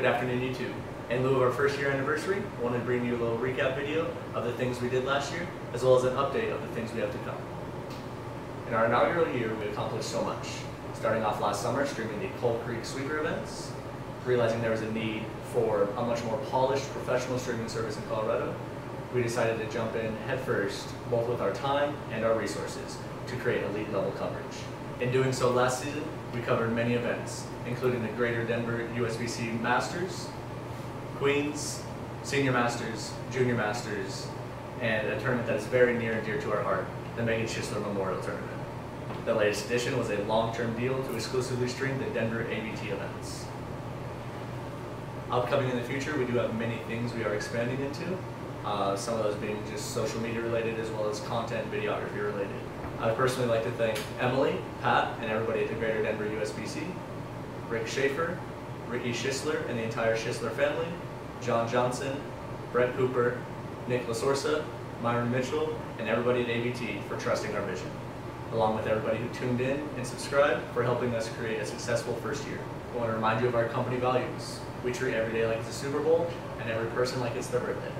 Good afternoon, YouTube. In lieu of our first year anniversary, I wanted to bring you a little recap video of the things we did last year, as well as an update of the things we have to come. In our inaugural year, we accomplished so much. Starting off last summer, streaming the Cold Creek Sweeper events, realizing there was a need for a much more polished professional streaming service in Colorado, we decided to jump in headfirst, both with our time and our resources, to create elite level coverage. In doing so last season, we covered many events, including the Greater Denver USBC Masters, Queens, Senior Masters, Junior Masters, and a tournament that is very near and dear to our heart, the Megan Schisler Memorial Tournament. The latest addition was a long-term deal to exclusively stream the Denver ABT events. Upcoming in the future, we do have many things we are expanding into, some of those being just social media related as well as content videography related. I'd personally like to thank Emily, Pat, and everybody at the Greater Denver USBC, Rick Schaefer, Ricky Schisler and the entire Schisler family, John Johnson, Brett Cooper, Nick Lasorsa, Myron Mitchell, and everybody at ABT for trusting our vision, along with everybody who tuned in and subscribed for helping us create a successful first year. I want to remind you of our company values. We treat every day like it's a Super Bowl and every person like it's their birthday.